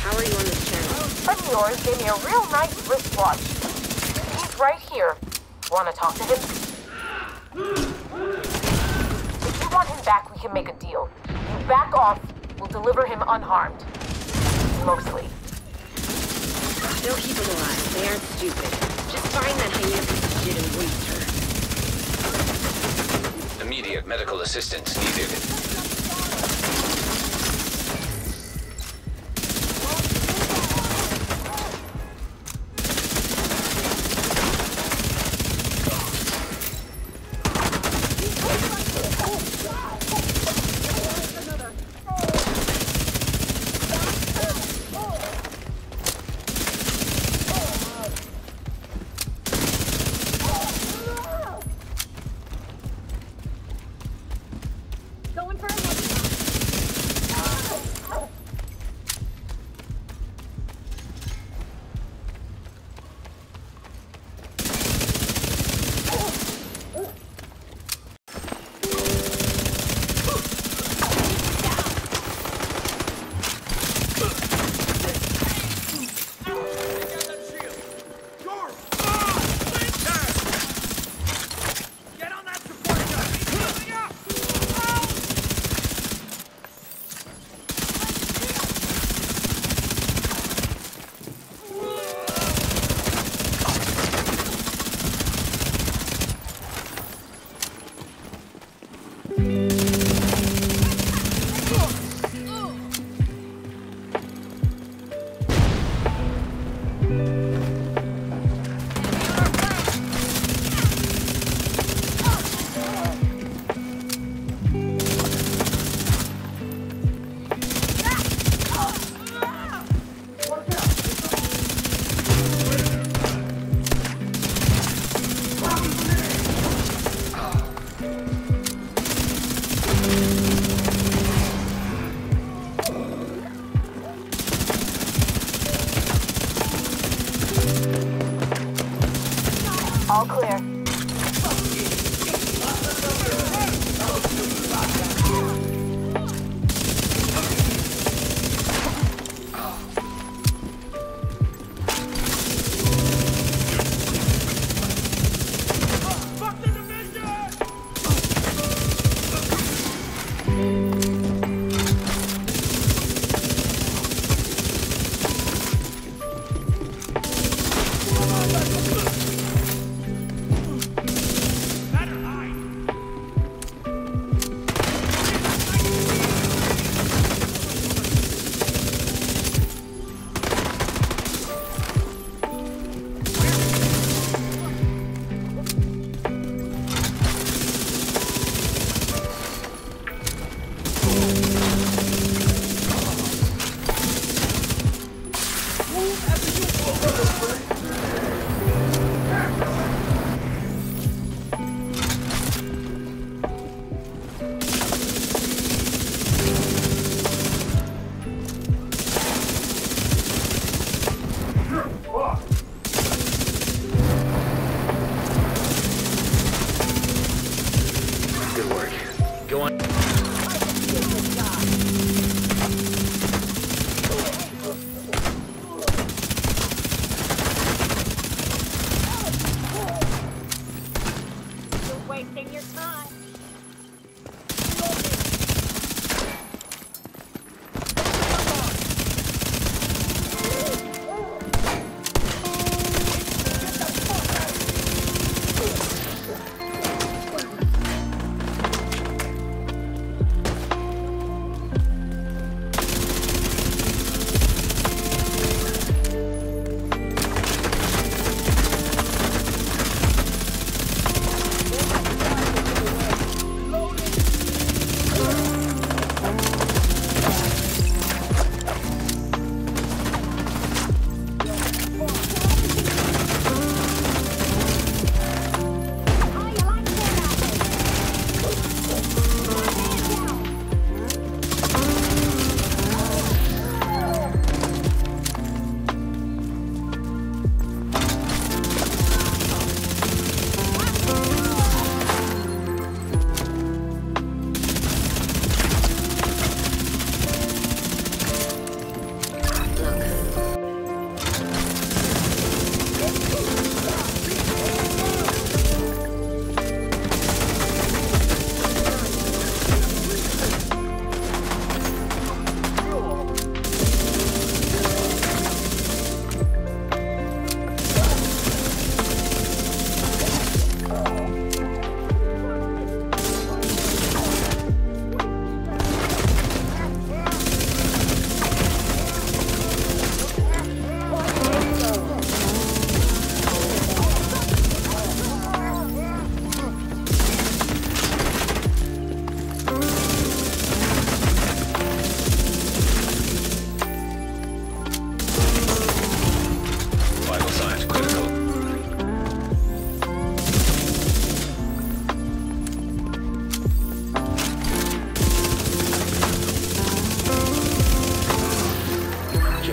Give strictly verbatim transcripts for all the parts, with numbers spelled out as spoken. How are you on this channel? A friend of yours gave me a real nice wristwatch. He's right here. Wanna talk to him? If you want him back, we can make a deal. You back off, we'll deliver him unharmed. Mostly. They'll keep him alive. They aren't stupid. Just find that hyena piece of shit and waste her. Immediate medical assistance needed. All clear. Come on, let's go.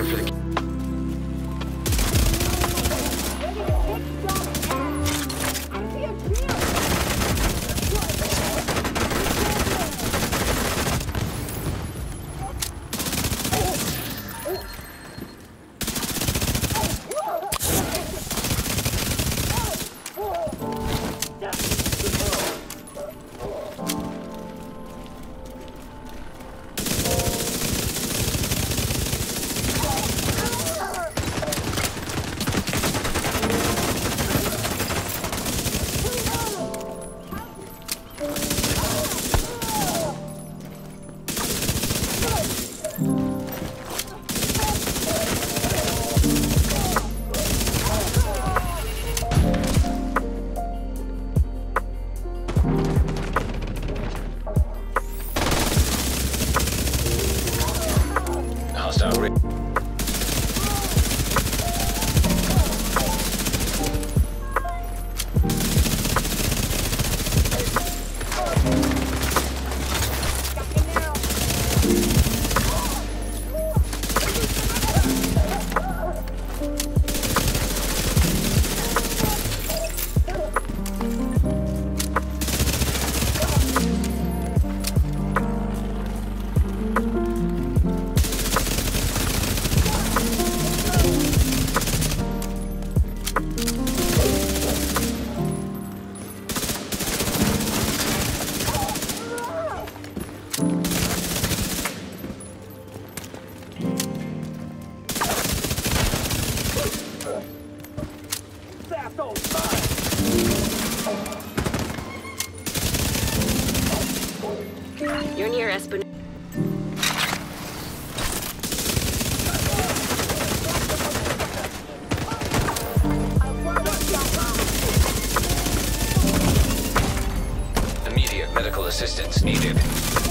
Target for the... You're near Espinosa. Immediate medical assistance needed.